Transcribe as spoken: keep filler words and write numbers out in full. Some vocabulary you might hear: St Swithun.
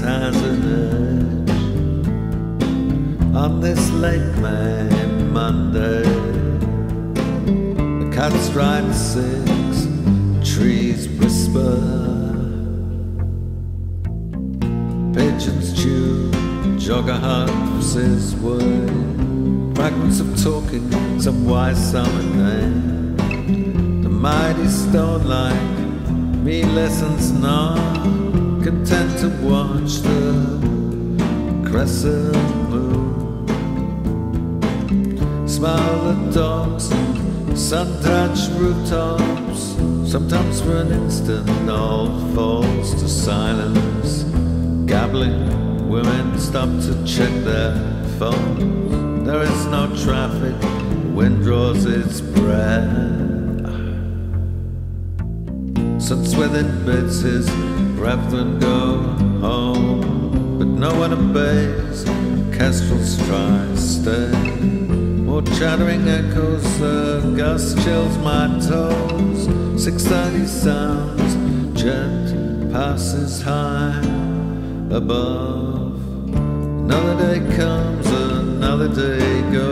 hazardous on this late May Monday. The cat stripes six, trees whisper, pigeons chew, jogger humps his way. Fragments of talking, some wise summer name. The mighty stone like me listens not, content to watch the crescent moon. Smile at dogs and sun-touched rooftops. Sometimes for an instant all falls to silence. Gabbling women stop to check their phones. There is no traffic, wind draws its breath. St Swithun bids his brethren go home, but no one obeys. Kestrels try to stay. More chattering echoes, the gust chills my toes. Six thirty sounds, jet passes high above. Another day comes, another day goes.